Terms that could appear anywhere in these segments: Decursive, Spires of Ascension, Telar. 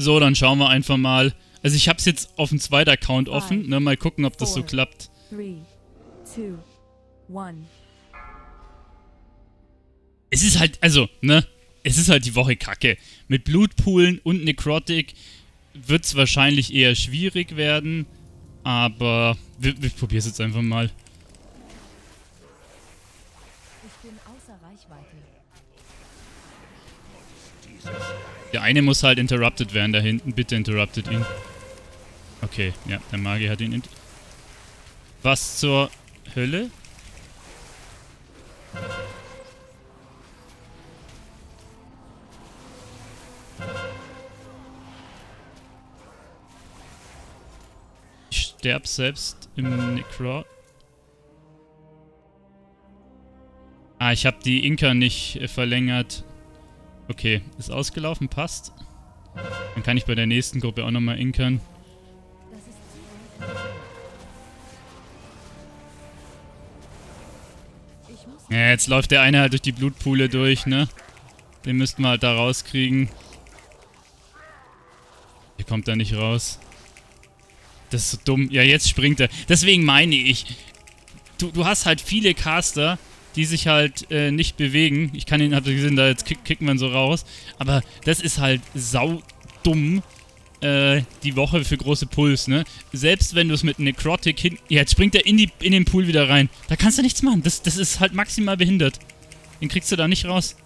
So, dann schauen wir einfach mal. Also ich habe es jetzt auf dem zweiten Account offen. Ne, mal gucken, ob das so klappt. 3, 2, 1. Es ist halt, also, ne? Es ist halt die Woche Kacke. Mit Blutpoolen und Necrotic wird es wahrscheinlich eher schwierig werden. Aber ich probiere es jetzt einfach mal. Ich bin außer Reichweite. Der eine muss halt interrupted werden da hinten. Bitte interrupted ihn. Okay, ja, der Magier hat ihn. Was zur Hölle? Sterb selbst im Necro. Ah, ich habe die Inka nicht verlängert. Okay, ist ausgelaufen, passt. Dann kann ich bei der nächsten Gruppe auch nochmal inkern. Ja, jetzt läuft der eine halt durch die Blutpoole durch, ne? Den müssten wir halt da rauskriegen. Der kommt da nicht raus. Das ist so dumm. Ja, jetzt springt er. Deswegen meine ich, du hast halt viele Caster, die sich halt nicht bewegen. Ich kann ihn, habt ihr gesehen, da jetzt kicken wir ihn so raus. Aber das ist halt saudumm, die Woche für große Puls, ne? Selbst wenn du es mit Necrotic hin... Ja, jetzt springt er in den Pool wieder rein. Da kannst du nichts machen. Das ist halt maximal behindert. Den kriegst du da nicht raus.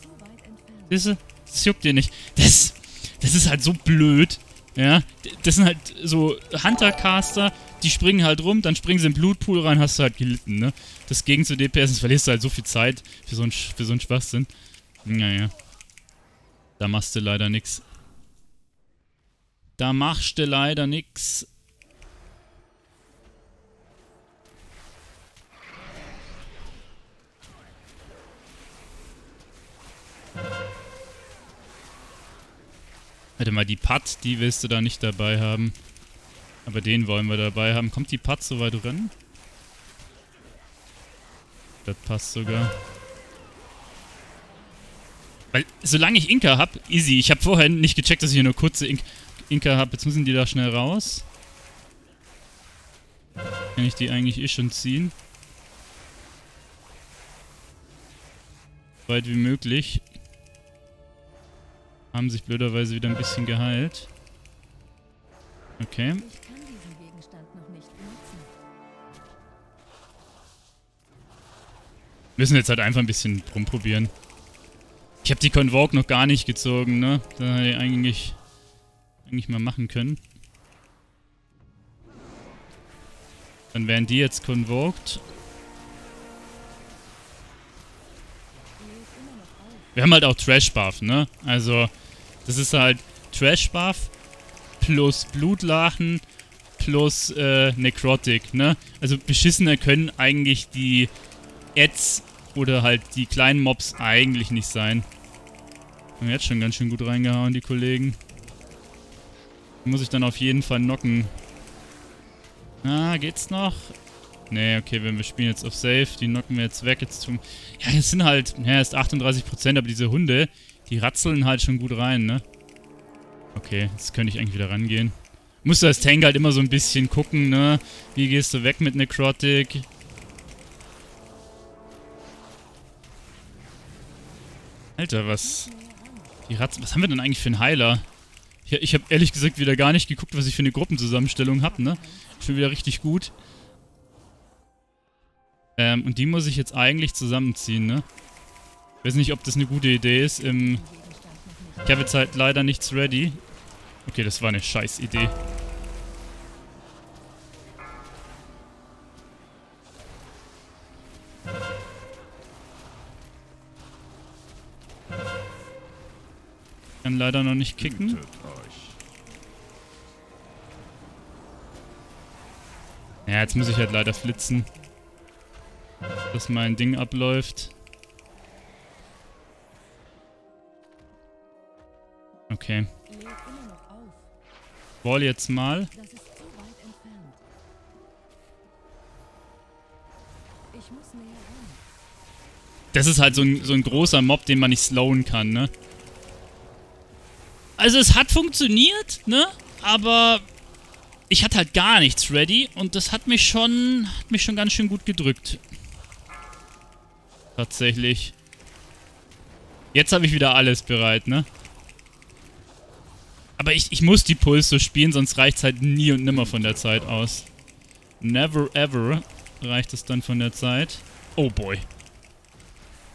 Siehst du? Das juckt dir nicht. Das ist halt so blöd. Ja, das sind halt so Huntercaster, die springen halt rum, dann springen sie im Blutpool rein, hast du halt gelitten, ne? Das gegen zu DPS, das verlierst du halt so viel Zeit für so einen Schwachsinn. Naja. Da machst du leider nix. Warte mal, die Putt, die willst du da nicht dabei haben. Aber den wollen wir dabei haben. Kommt die Putt so weit ran? Das passt sogar. Weil, solange ich Inka habe, easy. Ich habe vorher nicht gecheckt, dass ich hier nur kurze Inka habe. Jetzt müssen die da schnell raus. Kann ich die eigentlich schon ziehen? So weit wie möglich. Haben sich blöderweise wieder ein bisschen geheilt. Okay. Ich kann diesen Gegenstand noch nicht benutzen. Müssen jetzt halt einfach ein bisschen rumprobieren. Ich habe die Convoke noch gar nicht gezogen, ne? Das hätte ich eigentlich mal machen können. Dann werden die jetzt convoked. Wir haben halt auch Trash-Buff, ne? Also, das ist halt Trash-Buff plus Blutlachen plus Necrotic, ne? Also, Beschissene können eigentlich die Ads oder halt die kleinen Mobs eigentlich nicht sein. Haben jetzt schon ganz schön gut reingehauen, die Kollegen. Die muss ich dann auf jeden Fall knocken. Ah, geht's noch? Nee, okay, wir spielen jetzt auf Safe, die knocken wir jetzt weg, jetzt tun... Ja, das sind halt, ja, erst 38%, aber diese Hunde, die ratzeln halt schon gut rein, ne? Okay, jetzt könnte ich eigentlich wieder rangehen. Musst du als Tank halt immer so ein bisschen gucken, ne? Wie gehst du weg mit Necrotic? Alter, was... Die Ratzeln... Was haben wir denn eigentlich für einen Heiler? Ich habe ehrlich gesagt wieder gar nicht geguckt, was ich für eine Gruppenzusammenstellung habe, ne? Schon wieder richtig gut. Und die muss ich jetzt eigentlich zusammenziehen, ne? Ich weiß nicht, ob das eine gute Idee ist. Ich habe jetzt halt leider nichts ready. Okay, das war eine scheiß Idee. Ich kann leider noch nicht kicken. Ja, jetzt muss ich halt leider flitzen. Dass mein Ding abläuft. Okay. Wall jetzt mal. Das ist halt so ein großer Mob, den man nicht slowen kann, ne? Also es hat funktioniert, ne? Aber ich hatte halt gar nichts ready und das hat mich schon ganz schön gut gedrückt. Tatsächlich. Jetzt habe ich wieder alles bereit, ne? Aber ich muss die Pulse spielen, sonst reicht es halt nie und nimmer von der Zeit aus. Never ever reicht es dann von der Zeit. Oh boy.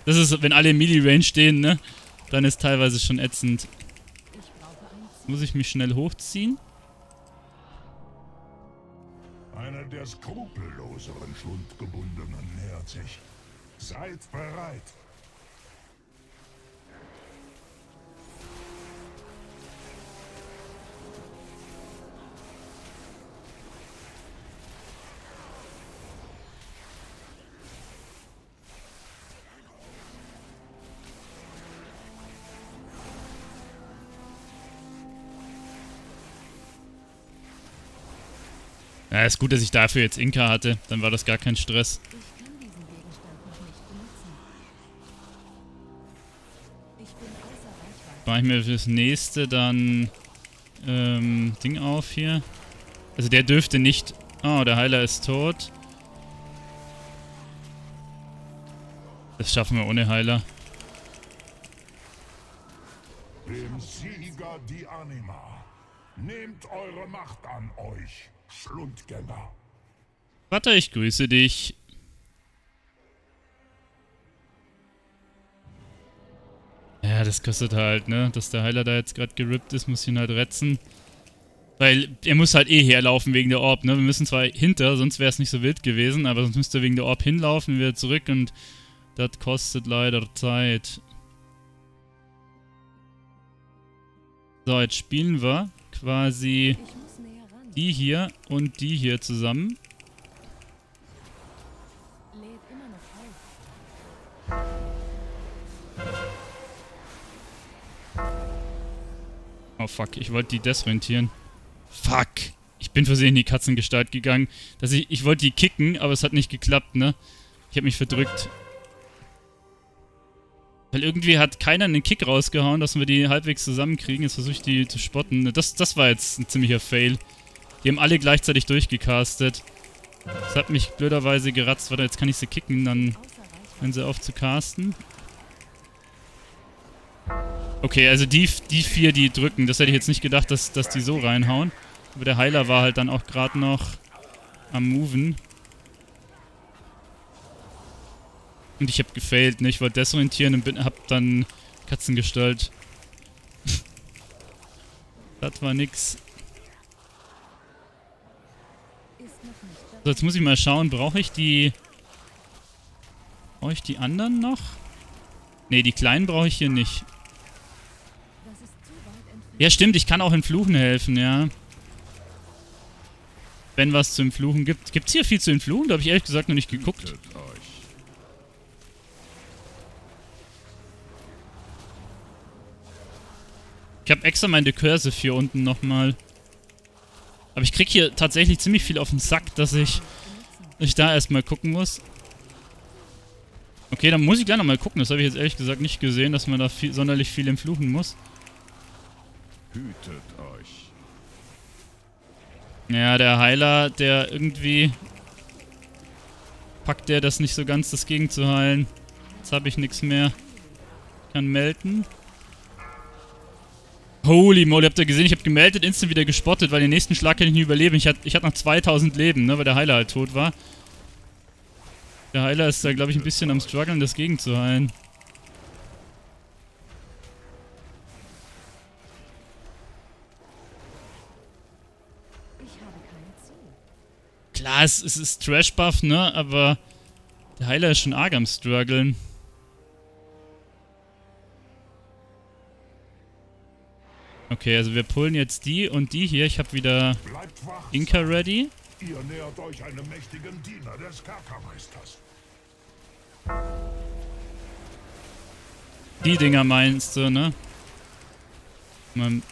Das ist, wenn alle im Melee-Range stehen, ne? Dann ist teilweise schon ätzend. Muss ich mich schnell hochziehen? Einer der skrupelloseren Schlundgebundenen nähert sich. Seid bereit! Ja, ist gut, dass ich dafür jetzt Inka hatte. Dann war das gar kein Stress. Ich kann diesen Gegenstand noch nicht benutzen. Ich bin außer Reichweite. Mach ich mir fürs nächste dann Ding auf hier. Also der dürfte nicht... Oh, der Heiler ist tot. Das schaffen wir ohne Heiler. Dem Sieger die Anima. Nehmt eure Macht an euch. Schlundgänger. Vater, ich grüße dich. Ja, das kostet halt, ne? Dass der Heiler da jetzt gerade gerippt ist, muss ich ihn halt retzen. Weil er muss halt eh herlaufen wegen der Orb, ne? Wir müssen zwar hinter, sonst wäre es nicht so wild gewesen, aber sonst müsste er wegen der Orb hinlaufen, wieder zurück und das kostet leider Zeit. So, jetzt spielen wir quasi... Die hier und die hier zusammen. Oh fuck, ich wollte die desorientieren. Fuck! Ich bin versehentlich in die Katzengestalt gegangen. Dass ich wollte die kicken, aber es hat nicht geklappt, ne? Ich habe mich verdrückt. Weil irgendwie hat keiner einen Kick rausgehauen, dass wir die halbwegs zusammenkriegen. Jetzt versuche ich die zu spotten. Das war jetzt ein ziemlicher Fail. Die haben alle gleichzeitig durchgecastet. Das hat mich blöderweise geratzt. Warte, jetzt kann ich sie kicken, dann hören sie auf zu casten. Okay, also die vier, die drücken. Das hätte ich jetzt nicht gedacht, dass die so reinhauen. Aber der Heiler war halt dann auch gerade noch am Moven. Und ich habe gefailt, ne? Ich wollte desorientieren und hab dann Katzengestalt. Das war nix. So, jetzt muss ich mal schauen, brauche ich die anderen noch? Ne, die kleinen brauche ich hier nicht. Ja, stimmt, ich kann auch im Fluchen helfen, ja. Wenn was zu Entfluchen gibt. Gibt's hier viel zu Entfluchen? Da habe ich ehrlich gesagt noch nicht geguckt. Ich habe extra mein Decursive hier unten nochmal. Aber ich krieg hier tatsächlich ziemlich viel auf den Sack, dass ich da erstmal gucken muss. Okay, dann muss ich gleich nochmal gucken. Das habe ich jetzt ehrlich gesagt nicht gesehen, dass man da sonderlich viel entfluchen muss. Hütet euch. Ja, der Heiler, der irgendwie... Packt der das nicht so ganz, das Gegen zu heilen. Jetzt habe ich nichts mehr. Ich kann melden. Holy moly, habt ihr gesehen? Ich habe gemeldet, instant wieder gespottet, weil den nächsten Schlag kann ich nie überleben. Ich hatte noch 2000 Leben, ne, weil der Heiler halt tot war. Der Heiler ist da, glaube ich, ein bisschen am struggeln, das Gegen zu heilen. Klar, es ist Trash-Buff, ne, aber der Heiler ist schon arg am struggeln. Okay, also wir pullen jetzt die und die hier. Ich habe wieder Inka ready. Ihr nähert euch einem mächtigen Diener des Kerkermeisters. Die Dinger meinst du, ne? Man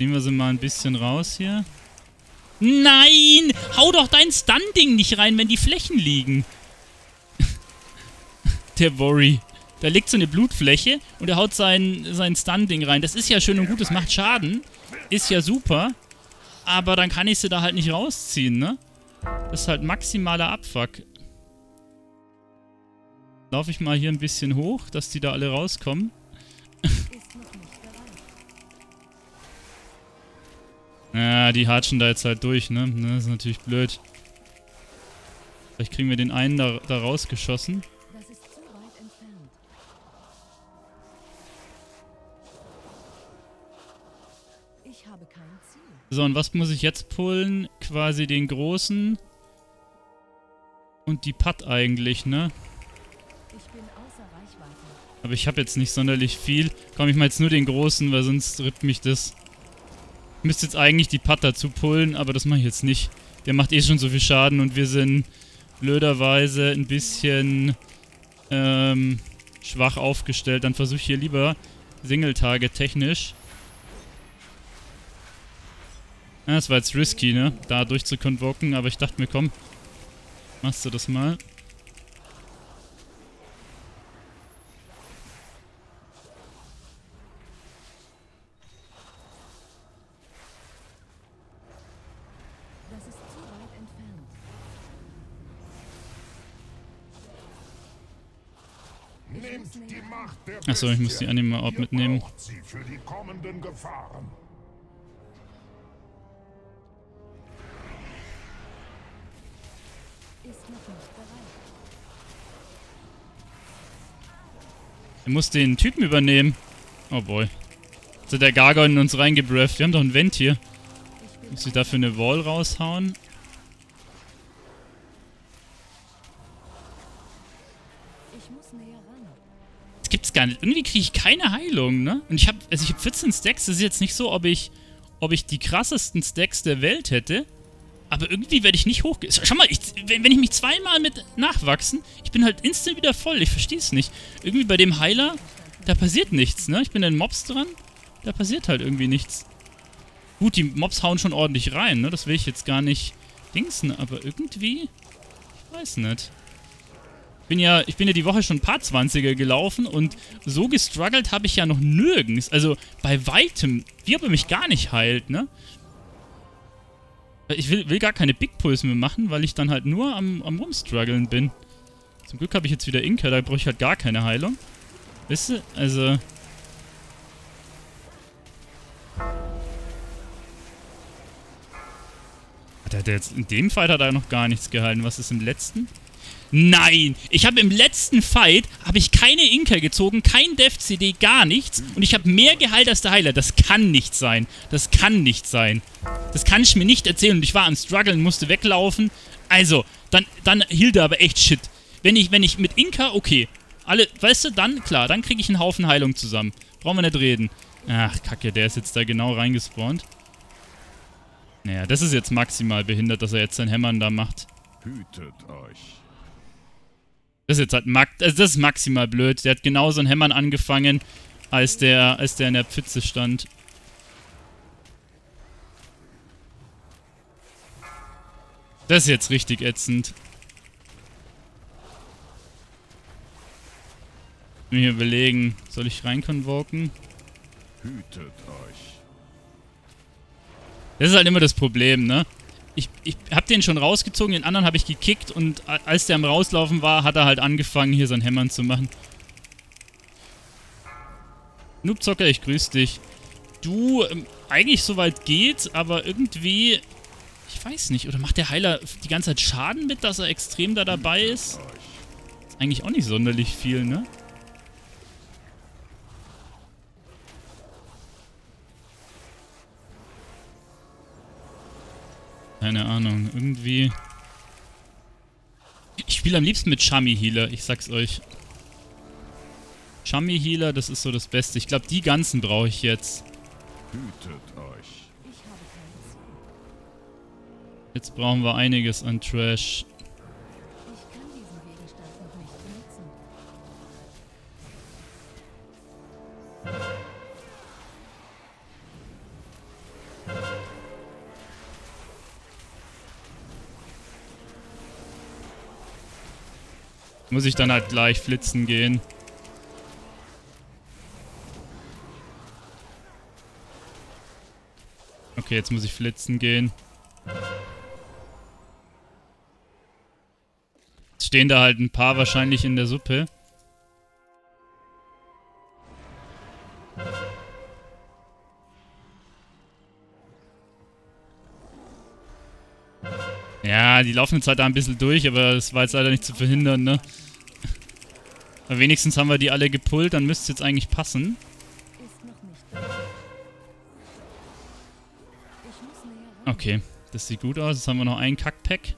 nehmen wir sie mal ein bisschen raus hier. Nein! Hau doch dein Stun-Ding nicht rein, wenn die Flächen liegen. der Worry. Da liegt so eine Blutfläche und er haut sein Stun-Ding rein. Das ist ja schön und gut, das macht Schaden. Ist ja super. Aber dann kann ich sie da halt nicht rausziehen, ne? Das ist halt maximaler Abfuck. Laufe ich mal hier ein bisschen hoch, dass die da alle rauskommen. Ja, die hatschen da jetzt halt durch, ne? Das ist natürlich blöd. Vielleicht kriegen wir den einen da rausgeschossen. So, und was muss ich jetzt pullen? Quasi den großen und die Putt eigentlich, ne? Aber ich habe jetzt nicht sonderlich viel. Komm, ich mal jetzt nur den großen, weil sonst rippt mich das. Ich müsste jetzt eigentlich die Putt dazu pullen, aber das mache ich jetzt nicht. Der macht eh schon so viel Schaden und wir sind blöderweise ein bisschen schwach aufgestellt. Dann versuche ich hier lieber Single-Target technisch. Ja, das war jetzt risky, ne? Da durch zu convoken, aber ich dachte mir, komm, machst du das mal. Das ist zu weit entfernt. Nehmt die Macht der Bestie. Achso, ich muss die Anima auch mitnehmen. Sie für die kommenden Gefahren. Er muss den Typen übernehmen. Oh boy. Jetzt hat der Gargoyle in uns reingebrefft. Wir haben doch einen Vent hier. Muss ich dafür eine Wall raushauen? Das gibt's gar nicht. Irgendwie kriege ich keine Heilung, ne? Und ich hab 14 Stacks. Das ist jetzt nicht so, ob ich die krassesten Stacks der Welt hätte. Aber irgendwie werde ich nicht hochgehen. Schau mal, wenn ich mich zweimal mit nachwachsen, ich bin halt instant wieder voll. Ich verstehe es nicht. Irgendwie bei dem Heiler, da passiert nichts, ne? Ich bin an Mobs dran, da passiert halt irgendwie nichts. Gut, die Mobs hauen schon ordentlich rein, ne? Das will ich jetzt gar nicht dingsen, aber irgendwie, ich weiß nicht. Ich bin ja die Woche schon ein paar 20er gelaufen und so gestruggelt habe ich ja noch nirgends. Also bei weitem, wie ob er mich gar nicht heilt, ne? Ich will gar keine Big Pulls mehr machen, weil ich dann halt nur am Rumstruggeln bin. Zum Glück habe ich jetzt wieder Inka, da brauche ich halt gar keine Heilung. Wisst ihr? Also. Hat er jetzt in dem Fight hat er noch gar nichts gehalten. Was ist im letzten? Nein! Ich habe im letzten Fight keine Inka gezogen, kein Dev-CD, gar nichts. Und ich habe mehr Gehalt als der Heiler. Das kann nicht sein. Das kann nicht sein. Das kann ich mir nicht erzählen. Und ich war am Struggeln, musste weglaufen. Also, dann hielt er aber echt Shit. Wenn ich mit Inka, okay. Alle, weißt du, dann, klar, dann kriege ich einen Haufen Heilung zusammen. Brauchen wir nicht reden. Ach, kacke, der ist jetzt da genau reingespawnt. Naja, das ist jetzt maximal behindert, dass er jetzt sein Hämmern da macht. Hütet euch. Das ist jetzt halt das ist maximal blöd. Der hat genauso ein Hämmern angefangen, als der in der Pfütze stand. Das ist jetzt richtig ätzend. Ich muss mir überlegen, soll ich reinconvoken? Hütet euch. Das ist halt immer das Problem, ne? Ich hab den schon rausgezogen, den anderen habe ich gekickt und als der am Rauslaufen war, hat er halt angefangen, hier sein Hämmern zu machen. Noobzocker, ich grüß dich. Du, eigentlich soweit geht's, aber irgendwie, ich weiß nicht, oder macht der Heiler die ganze Zeit Schaden mit, dass er extrem da dabei ist? Ist eigentlich auch nicht sonderlich viel, ne? Keine Ahnung, irgendwie. Ich spiele am liebsten mit Chummy Healer, ich sag's euch. Chummy Healer, das ist so das Beste. Ich glaube, die ganzen brauche ich jetzt. Hütet euch. Jetzt brauchen wir einiges an Trash. Ich kann diesen Gegenstand noch nicht benutzen. Muss ich dann halt gleich flitzen gehen. Okay, jetzt muss ich flitzen gehen. Jetzt stehen da halt ein paar wahrscheinlich in der Suppe. Ja, die laufen jetzt halt da ein bisschen durch, aber das war jetzt leider nicht zu verhindern, ne? Aber wenigstens haben wir die alle gepullt, dann müsste es jetzt eigentlich passen. Okay, das sieht gut aus. Jetzt haben wir noch ein Kackpack.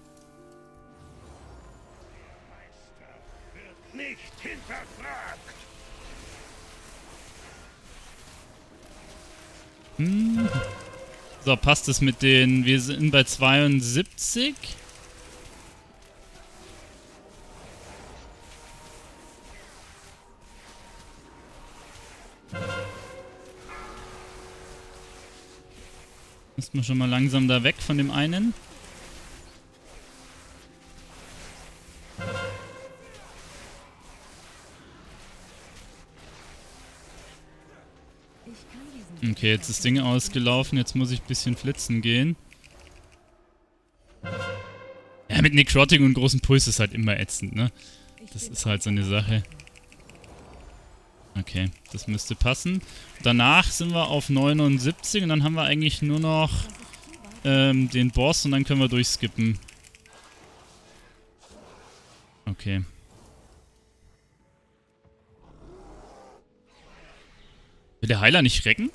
Hm. So, passt es mit den... Wir sind bei 72. Müssen wir schon mal langsam da weg von dem einen. Okay, jetzt ist das Ding ausgelaufen. Jetzt muss ich ein bisschen flitzen gehen. Ja, mit Necrotic und großen Puls ist halt immer ätzend, ne? Das ist halt so eine Sache. Okay, das müsste passen. Danach sind wir auf 79 und dann haben wir eigentlich nur noch den Boss und dann können wir durchskippen. Okay. Will der Heiler nicht recken?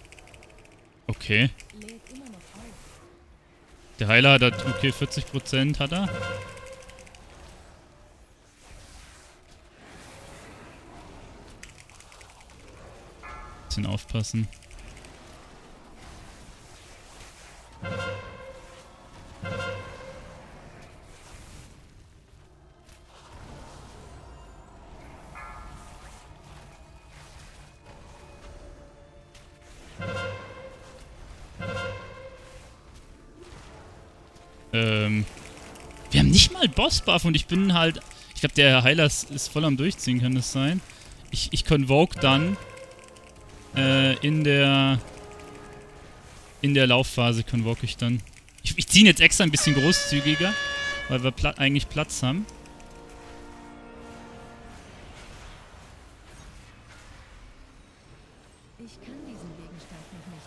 Okay. Der Heiler hat halt, okay, 40% hat er. Bisschen aufpassen. Wir haben nicht mal Boss-Buff und ich bin halt... Ich glaube, der Heiler ist voll am Durchziehen, kann das sein? Ich convoke dann... In der Laufphase convoke ich dann. Ich ziehe jetzt extra ein bisschen großzügiger, weil wir eigentlich Platz haben.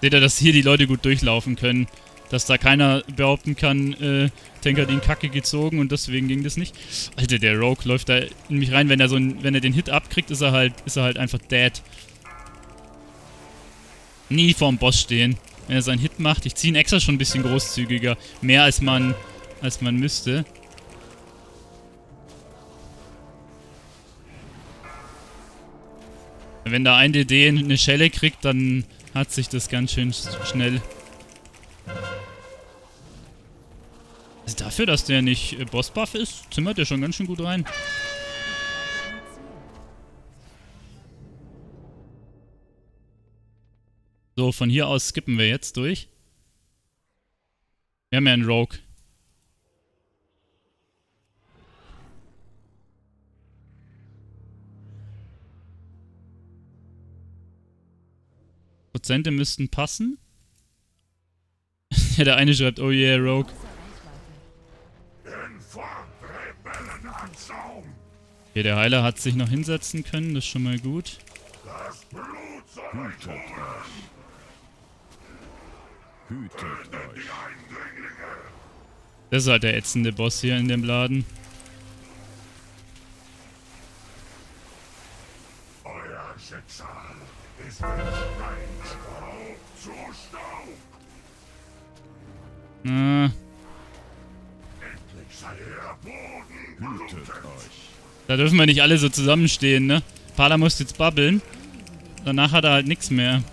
Seht ihr, dass hier die Leute gut durchlaufen können? Dass da keiner behaupten kann, Tank hat ihn Kacke gezogen und deswegen ging das nicht. Alter, der Rogue läuft da in mich rein. Wenn er den Hit abkriegt, ist er halt einfach dead. Nie vorm Boss stehen, wenn er seinen Hit macht. Ich ziehe ihn extra schon ein bisschen großzügiger. Mehr als man müsste. Wenn da ein DD eine Schelle kriegt, dann hat sich das ganz schön schnell. Also dafür, dass der nicht Boss-Buff ist, zimmert der schon ganz schön gut rein. So, von hier aus skippen wir jetzt durch. Wir haben ja einen Rogue. Prozente müssten passen. Ja, der eine schreibt, oh yeah, Rogue. Okay, der Heiler hat sich noch hinsetzen können, das ist schon mal gut. Das Blut soll hütet euch. Das ist halt der ätzende Boss hier in dem Laden. Euer Schicksal ist mit Staub zu Staub. Endlich sei der Boden hütet euch. Da dürfen wir nicht alle so zusammenstehen, ne? Pala muss jetzt babbeln. Danach hat er halt nichts mehr.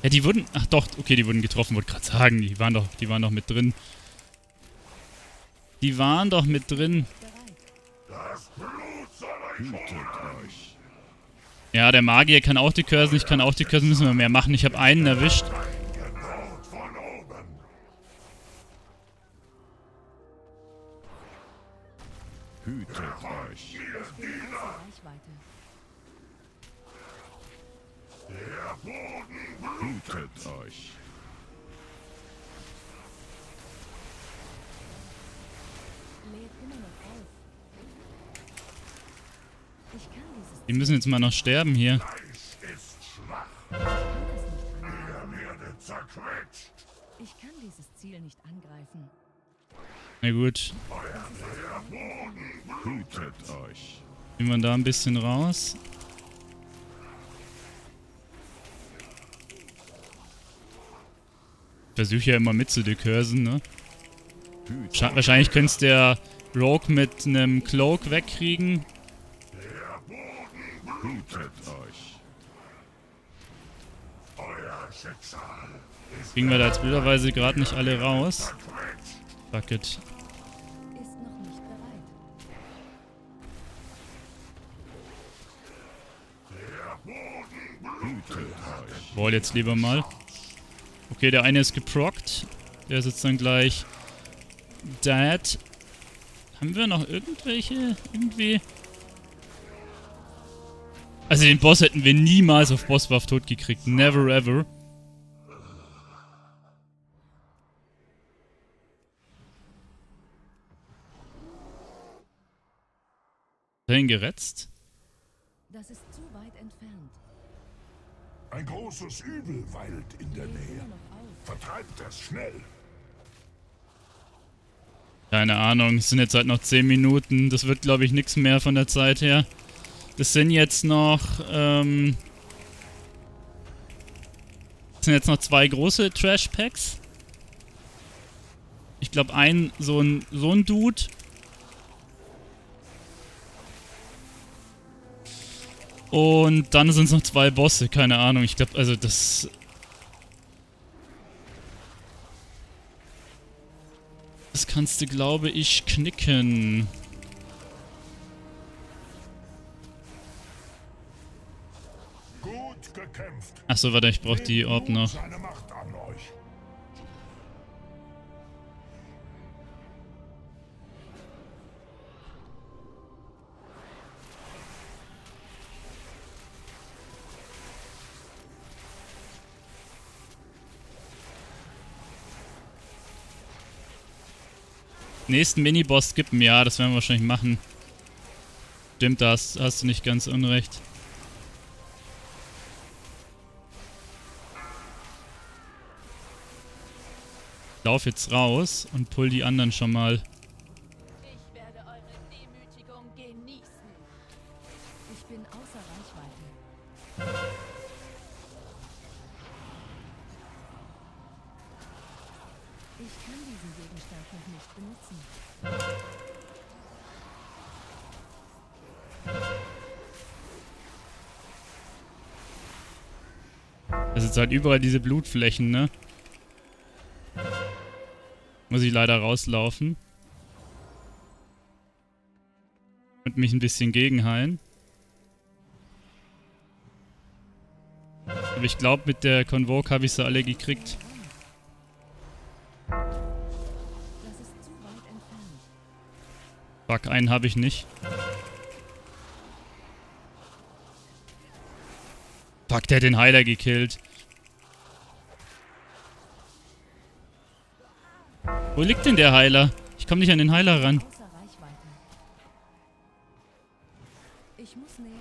Ja, die wurden... Ach doch, okay, die wurden getroffen, wollte gerade sagen. Die waren doch mit drin. Die waren doch mit drin. Das Blut soll euch. Ja, der Magier kann auch die Cursen, ich kann auch die Cursen, müssen wir mehr machen. Ich habe einen erwischt. Hütet euch. Hütet euch. Die müssen jetzt mal noch sterben hier. Ich kann dieses Ziel nicht angreifen. Na gut. Hütet euch. Nehmen wir da ein bisschen raus. Ich versuche ja immer mit zu decursen, ne? Wahrscheinlich könntest der Rogue mit einem Cloak wegkriegen. Hütet euch. Kriegen wir da jetzt blöderweise gerade nicht alle raus. Fuck it. Ich wall jetzt lieber mal. Okay, der eine ist geprockt. Der ist jetzt dann gleich dead. Haben wir noch irgendwelche? Irgendwie? Also den Boss hätten wir niemals auf Bossbuff tot gekriegt. Never ever. Dahin geretzt? Das ist zu weit entfernt. Ein großes Übel weilt in der Nähe. Vertreibt das schnell. Keine Ahnung, es sind jetzt halt noch 10 Minuten. Das wird, glaube ich, nichts mehr von der Zeit her. Das sind jetzt noch, das sind jetzt noch 2 große Trash-Packs. Ich glaube, so ein Dude. Und dann sind es noch 2 Bosse, keine Ahnung. Ich glaube, also das... Das kannst du, glaube ich, knicken. Gut gekämpft. Achso, warte, ich brauche die Orb noch. Nächsten Miniboss skippen, ja, das werden wir wahrscheinlich machen. Stimmt, da hast du nicht ganz unrecht. Ich lauf jetzt raus und pull die anderen schon mal. Ich werde eure Demütigung genießen. Ich bin außer Reichweite. Ich kann diesen Gegenstand noch nicht benutzen. Das ist halt überall diese Blutflächen, ne? Muss ich leider rauslaufen. Und mich ein bisschen gegenheilen. Aber ich glaube, mit der Convoke habe ich sie alle gekriegt. Fuck, einen habe ich nicht. Fuck, der hat den Heiler gekillt. Wo liegt denn der Heiler? Ich komme nicht an den Heiler ran. Ich muss näher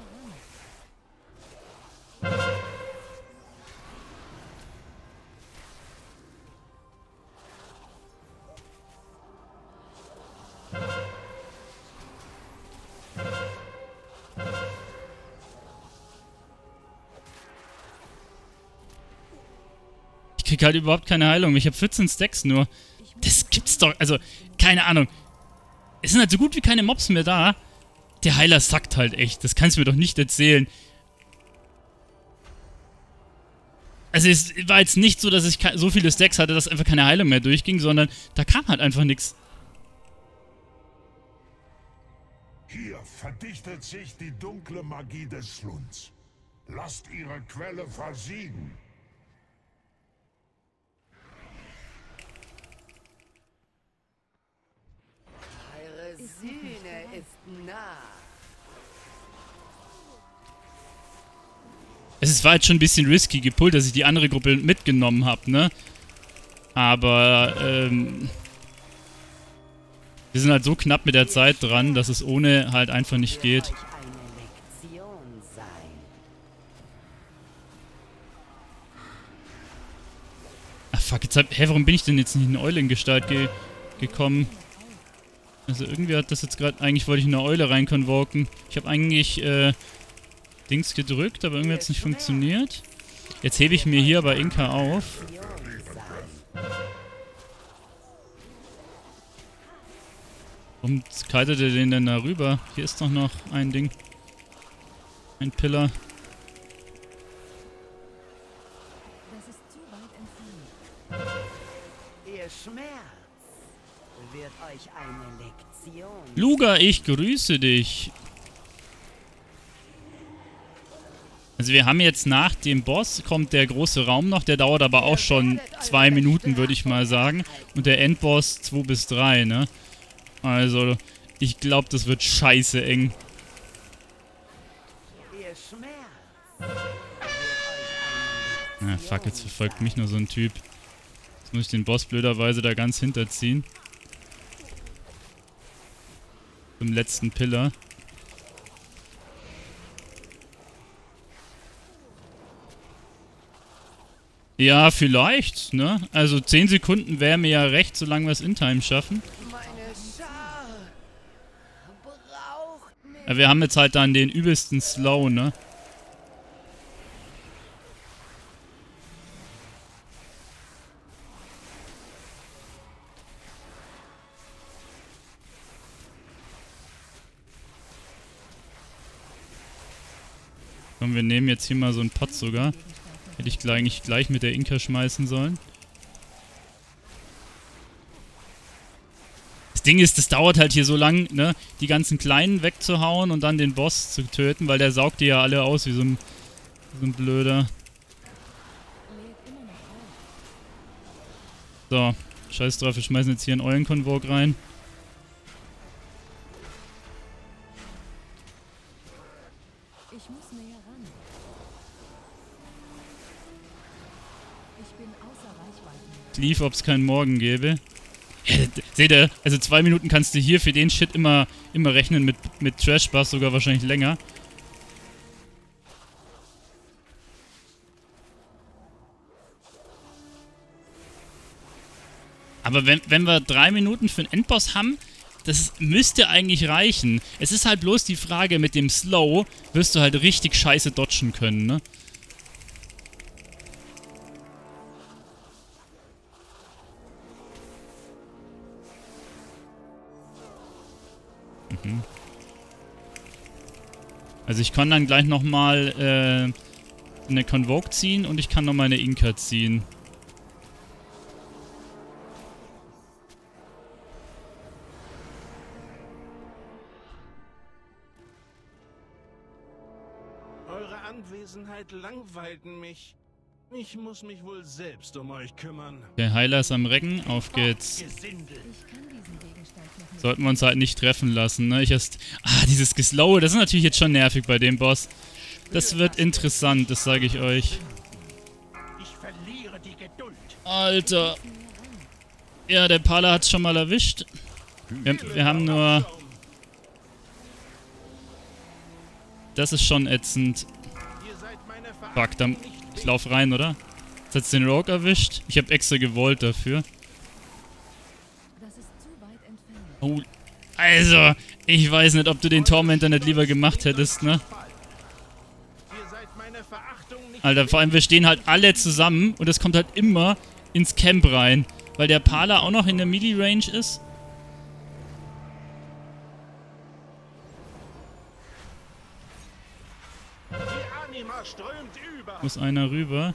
ran. Ich krieg halt überhaupt keine Heilung. Ich habe 14 Stacks nur. Das gibt's doch. Also, keine Ahnung. Es sind halt so gut wie keine Mobs mehr da. Der Heiler sackt halt echt. Das kannst du mir doch nicht erzählen. Also, es war jetzt nicht so, dass ich so viele Stacks hatte, dass einfach keine Heilung mehr durchging, sondern da kam halt einfach nichts. Hier verdichtet sich die dunkle Magie des Schlunds. Lasst ihre Quelle versiegen. Sühne ist nah. Es war jetzt schon ein bisschen risky gepult, dass ich die andere Gruppe mitgenommen habe, ne? Aber, wir sind halt so knapp mit der Zeit dran, dass es ohne halt einfach nicht geht. Ach fuck, jetzt hab, hä, warum bin ich denn jetzt nicht in eine Eulengestalt gekommen? Also irgendwie hat das jetzt gerade... Eigentlich wollte ich in eine Eule reinkonvoken. Ich habe eigentlich, Dings gedrückt, aber irgendwie hat es nicht funktioniert. Jetzt hebe ich mir hier bei Inka auf. Warum kitet er den denn da rüber? Hier ist doch noch ein Ding. Ein Pillar. Das ist zu weit entfernt. Ihr Schmerz wird euch eine Lektion. Luga, ich grüße dich. Also wir haben jetzt nach dem Boss kommt der große Raum noch, der dauert aber auch schon 2 Minuten, würde ich mal sagen. Und der Endboss 2 bis 3, ne? Also, ich glaube, das wird scheiße eng. Ah, fuck, jetzt verfolgt mich nur so ein Typ. Jetzt muss ich den Boss blöderweise da ganz hinterziehen. Zum letzten Pillar. Ja, vielleicht, ne? Also 10 Sekunden wäre mir ja recht, solange wir es in Time schaffen. Ja, wir haben jetzt halt dann den übelsten Slow, ne? Komm, wir nehmen jetzt hier mal so einen Pott sogar. Hätte ich eigentlich gleich mit der Inka schmeißen sollen. Das Ding ist, das dauert halt hier so lang, ne? Die ganzen Kleinen wegzuhauen und dann den Boss zu töten, weil der saugt die ja alle aus wie so ein Blöder. So, scheiß drauf, wir schmeißen jetzt hier einen Eulenkonvok rein. Ich muss näher ran. Ich bin außer Reichweite. Ich lief, ob es keinen Morgen gäbe. Ja, seht ihr, also 2 Minuten kannst du hier für den Shit immer rechnen, mit Trash-Bass sogar wahrscheinlich länger. Aber wenn wir 3 Minuten für einen Endboss haben, das müsste eigentlich reichen. Es ist halt bloß die Frage, mit dem Slow wirst du halt richtig scheiße dodgen können, ne? Also ich kann dann gleich nochmal eine Convoke ziehen und ich kann nochmal eine Inka ziehen. Eure Anwesenheit langweilten mich. Ich muss mich wohl selbst um euch kümmern. Der Heiler ist am Recken, auf geht's. Sollten wir uns halt nicht treffen lassen, ne? Dieses Geslowe, das ist natürlich jetzt schon nervig bei dem Boss. Das wird interessant, das sage ich euch. Alter. Ja, der Pala hat's schon mal erwischt. Wir haben nur... Das ist schon ätzend. Fuck, dann... Ich lauf rein, oder? Jetzt hat's den Rogue erwischt. Ich habe extra gewollt dafür. Oh, also, ich weiß nicht, ob du den Tormentor nicht lieber gemacht hättest, ne? Alter, vor allem, wir stehen halt alle zusammen und das kommt halt immer ins Camp rein. Weil der Pala auch noch in der Melee-Range ist. Muss einer rüber.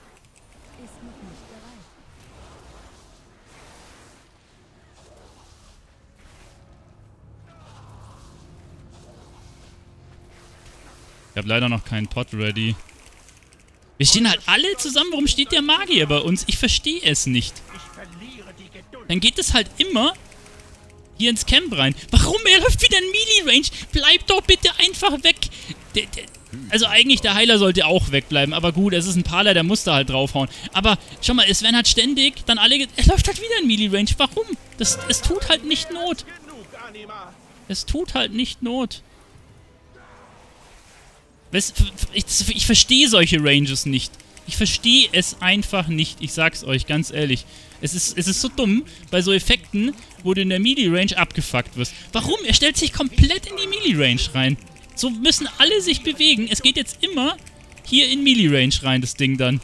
Ich habe leider noch keinen Pot ready. Wir stehen halt alle zusammen. Warum steht der Magier bei uns? Ich verstehe es nicht. Dann geht es halt immer hier ins Camp rein. Warum? Er läuft wieder in Melee-Range. Bleib doch bitte einfach weg. Also eigentlich der Heiler sollte auch wegbleiben, aber gut, es ist ein Paler, der muss da halt draufhauen. Aber schau mal, es werden halt ständig dann alle... Es läuft halt wieder in Melee-Range. Warum? Es tut halt nicht Not. Es tut halt nicht Not. Ich verstehe solche Ranges nicht. Ich verstehe es einfach nicht. Ich sag's euch, ganz ehrlich. Es ist so dumm, bei so Effekten, wo du in der Melee-Range abgefuckt wirst. Warum? Er stellt sich komplett in die Melee-Range rein. So müssen alle sich bewegen. Es geht jetzt immer hier in Melee-Range rein, das Ding dann.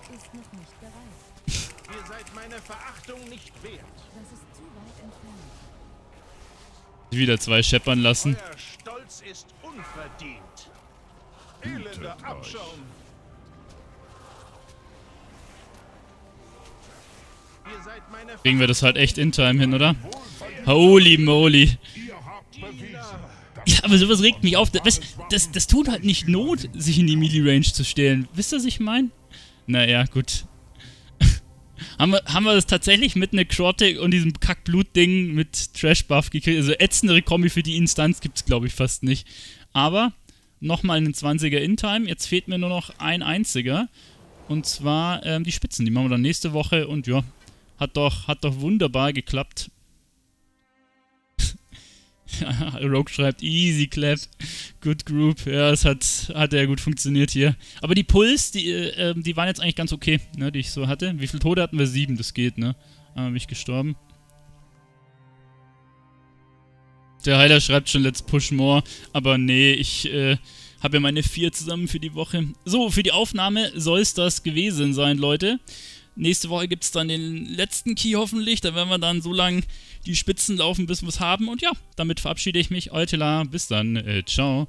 Ist noch nicht bereit. Ihr seid meine Verachtung nicht wert. Das ist zu weit entfernt. Wieder zwei scheppern lassen. Euer Stolz ist unverdient. Elende Abschaum. Kriegen wir das halt echt in Time hin, oder? Holy moly. Ja, aber sowas regt mich auf. Das tut halt nicht Not, sich in die Melee-Range zu stellen. Wisst ihr, was ich meine? Naja, gut. haben wir das tatsächlich mit einer Krotik und diesem Kack-Blut-Ding mit Trash-Buff gekriegt? Also ätzendere Kombi für die Instanz gibt's, glaube ich, fast nicht. Aber nochmal einen 20er in Time. Jetzt fehlt mir nur noch ein einziger. Und zwar die Spitzen. Die machen wir dann nächste Woche. Und ja, hat doch wunderbar geklappt. Rogue schreibt, easy clap, good group. Ja, es hat ja gut funktioniert hier. Aber die Puls, die waren jetzt eigentlich ganz okay, ne, die ich so hatte. Wie viele Tode hatten wir? 7, das geht, ne? Einmal bin ich gestorben. Der Heiler schreibt schon, let's push more. Aber nee, ich... habe ja meine 4 zusammen für die Woche. So, für die Aufnahme soll es das gewesen sein, Leute. Nächste Woche gibt es dann den letzten Key hoffentlich. Da werden wir dann so lange die Spitzen laufen, bis wir es haben. Und ja, damit verabschiede ich mich. Euer Telar. Bis dann. Ciao.